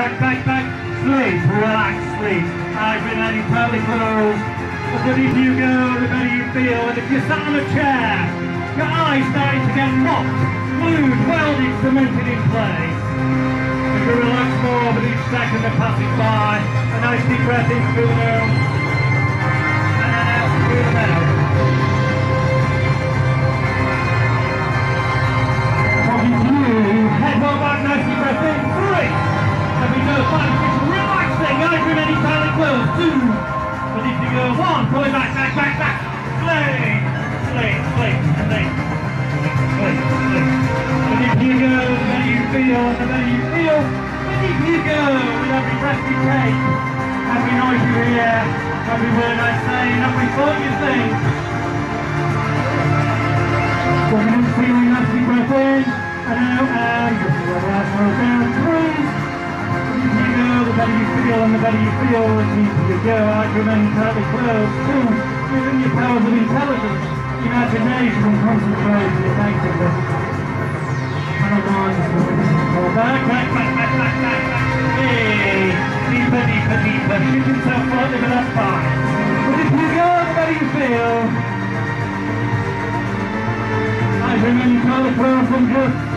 Back, sleeves, relax, sleeves. I've been adding pelvic rolls. The better you go, the better you feel. And if you're sat on a chair, your eyes starting to get locked, glued, welded, cemented in place. If you relax more with each second that passes by, a nice deep breath in through the nose, and then out through the nose. Talking to you, head well back, nice deep breath in, three. Let me go, five, six, relaxing, I've been any panic well, two, but if you go, one, pull it back, play, but if you go, the better you feel, but if you go, with every breath you take, every noise you hear, every word I say, and every thought you think. So we're going to see you nice deep breath in, and out, and just a little out, down, three. The deeper you go, the better you feel, and the better you feel, the deeper you go. I remain entirely closed, too, within your powers of intelligence, imagination, and concentration, effectiveness. And I'm on to the back. Hey, deeper. Shoot yourself slightly, but that's fine. The deeper you go, the better you feel. I remain entirely closed, and just